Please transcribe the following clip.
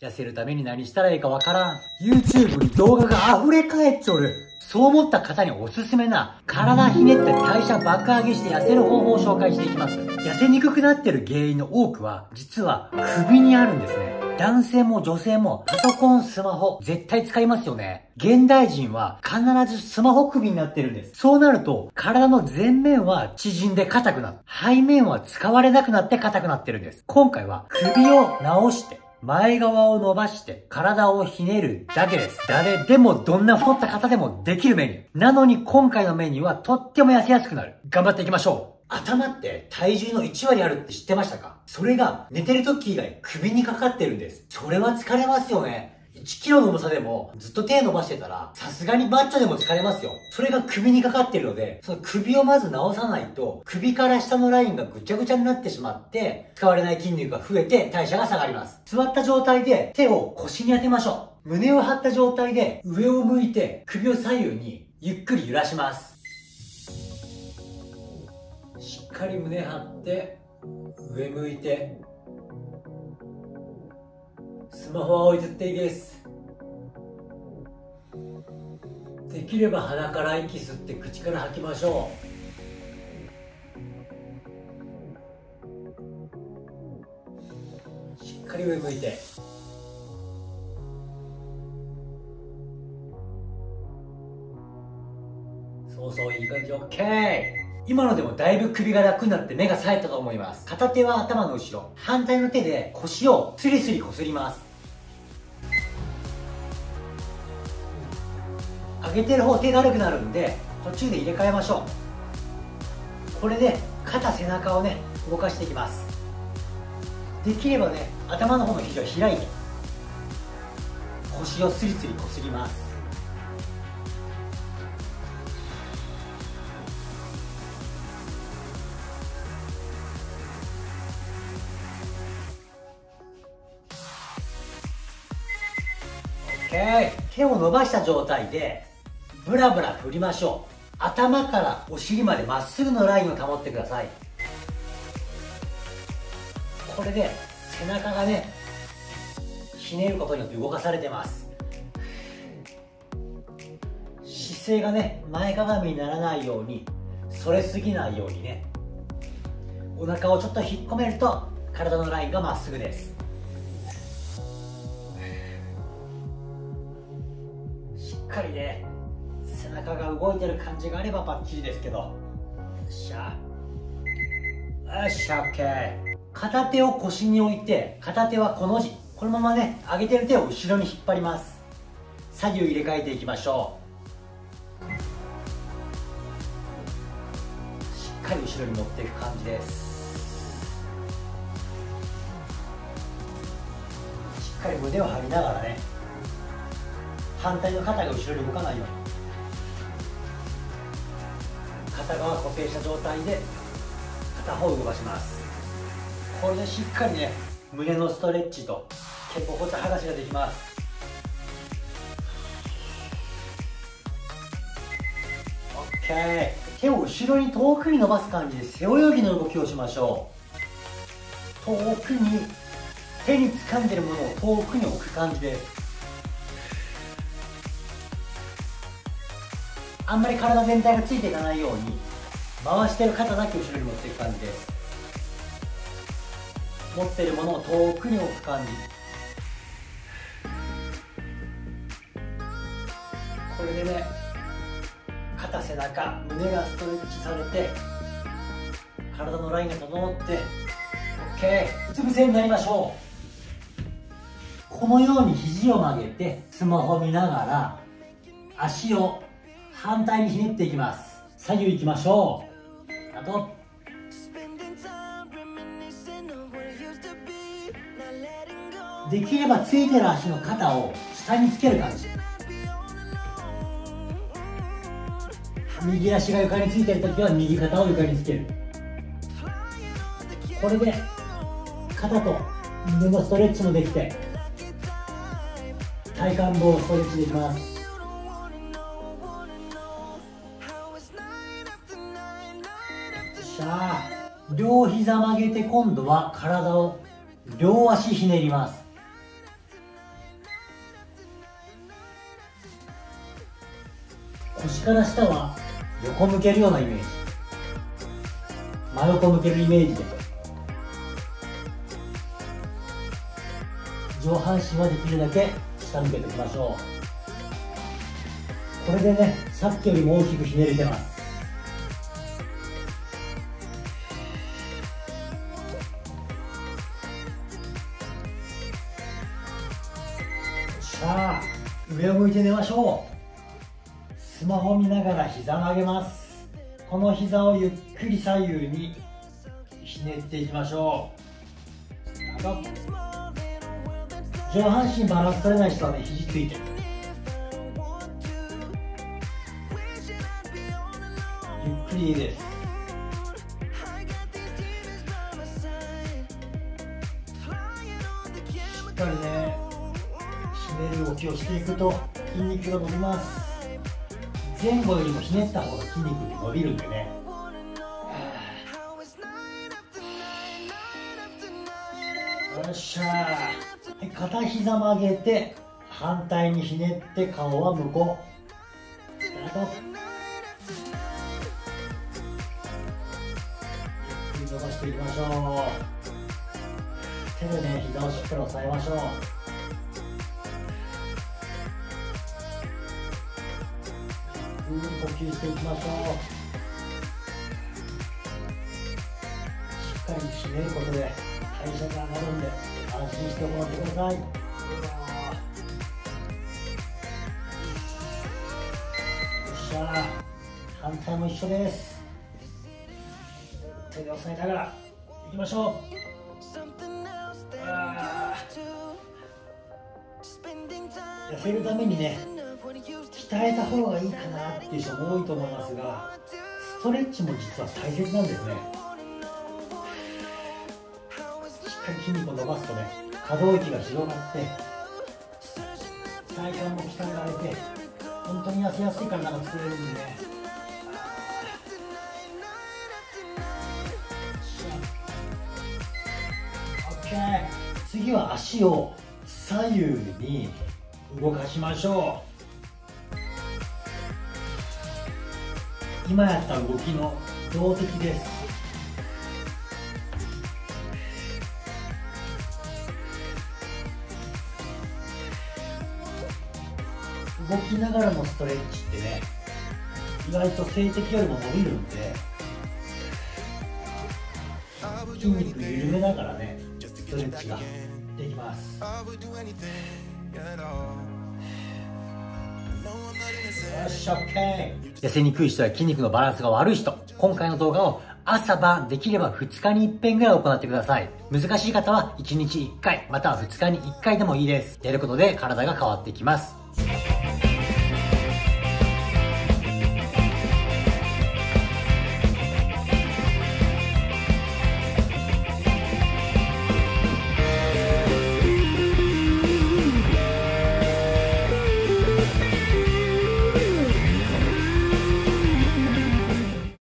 痩せるために何したらいいかわからん。YouTube に動画が溢れ返っちょる。そう思った方におすすめな、体ひねって代謝爆上げして痩せる方法を紹介していきます。痩せにくくなってる原因の多くは、実は首にあるんですね。男性も女性もパソコン、スマホ、絶対使いますよね。現代人は必ずスマホ首になってるんです。そうなると、体の前面は縮んで硬くなって、背面は使われなくなって硬くなってるんです。今回は首を直して、前側を伸ばして体をひねるだけです。誰でもどんな太った方でもできるメニュー。なのに今回のメニューはとっても痩せやすくなる。頑張っていきましょう。頭って体重の1割あるって知ってましたか？それが寝てる時以外首にかかってるんです。それは疲れますよね。1キロの重さでもずっと手伸ばしてたらさすがにマッチョでも疲れますよ。それが首にかかってるので、その首をまず直さないと首から下のラインがぐちゃぐちゃになってしまって使われない筋肉が増えて代謝が下がります。座った状態で手を腰に当てましょう。胸を張った状態で上を向いて首を左右にゆっくり揺らします。しっかり胸張って上向いて、スマホは置いていいです。できれば鼻から息吸って口から吐きましょう。しっかり上向いて、そうそう、いい感じ。 OK。今のでもだいぶ首が楽になって目が冴えたと思います。片手は頭の後ろ、反対の手で腰をスリスリこすります。上げてる方手だるくなるんで、途中で入れ替えましょう。これで肩背中をね、動かしていきます。できればね、頭の方の肘を開いて、腰をスリスリこすります。手を伸ばした状態でブラブラ振りましょう。頭からお尻までまっすぐのラインを保ってください。これで背中がね、ひねることによって動かされてます。姿勢がね、前かがみにならないように、反れすぎないようにね、お腹をちょっと引っ込めると体のラインがまっすぐです。しっかりね、背中が動いてる感じがあればバッチリですけど。よっしゃ、よっしゃ、オッケー。片手を腰に置いて、片手はこの字、このままね、上げてる手を後ろに引っ張ります。左右入れ替えていきましょう。しっかり後ろに持っていく感じです。しっかり胸を張りながらね、反対の肩が後ろに動かないように、片側固定した状態で片方を動かします。これでしっかりね、胸のストレッチと肩甲骨剥がしができます。 OK。 手を後ろに遠くに伸ばす感じで背泳ぎの動きをしましょう。遠くに、手に掴んでるものを遠くに置く感じです。あんまり体全体がついていかないように、回してる肩だけ後ろに持っていく感じです。持ってるものを遠くに置く感じ。これでね、肩背中胸がストレッチされて、体のラインが整って OK。 うつ伏せになりましょう。このように肘を曲げてスマホ見ながら、足を反対にひねっていきます。左右いきましょう。あとできればついてる足の肩を下につける感じ。右足が床についてるときは右肩を床につける。これで肩と胸のストレッチもできて、体幹もストレッチできます。両膝曲げて、今度は体を両足ひねります。腰から下は横向けるようなイメージ、真横向けるイメージで、上半身はできるだけ下向けていきましょう。これでね、さっきよりも大きくひねれてます。さあ、上を向いて寝ましょう。スマホ見ながら膝曲げます。この膝をゆっくり左右にひねっていきましょう。スタート。上半身バランス取れない人はね、肘ついて、ゆっくりです。しっかりね、ひねる動きをしていくと筋肉が伸びます。前後よりもひねった方が筋肉が伸びるんでね。よっしゃー、はい、片膝曲げて反対にひねって、顔は向こう。スタート。ゆっくり伸ばしていきましょう。手でね、膝をしっかり押さえましょう。呼吸していきましょう。しっかりひねることで代謝が上がるんで、安心してもらってください。よっしゃ、反対も一緒です。手で押さえながらいきましょう。痩せるためにね、鍛えた方がいいかなっていう人も多いと思いますが、ストレッチも実は大切なんですね。しっかり筋肉を伸ばすとね、可動域が広がって体幹も鍛えられて、本当に痩せやすい体が作れるんでね。OK、 次は足を左右に動かしましょう。今やった動きの動的です。動きながらのストレッチってね、意外と静的よりも伸びるんで、筋肉緩めながらね、ストレッチができます。痩せにくい人や筋肉のバランスが悪い人、今回の動画を朝晩できれば2日に1遍ぐらい行ってください。難しい方は1日1回または2日に1回でもいいです。やることで体が変わってきます。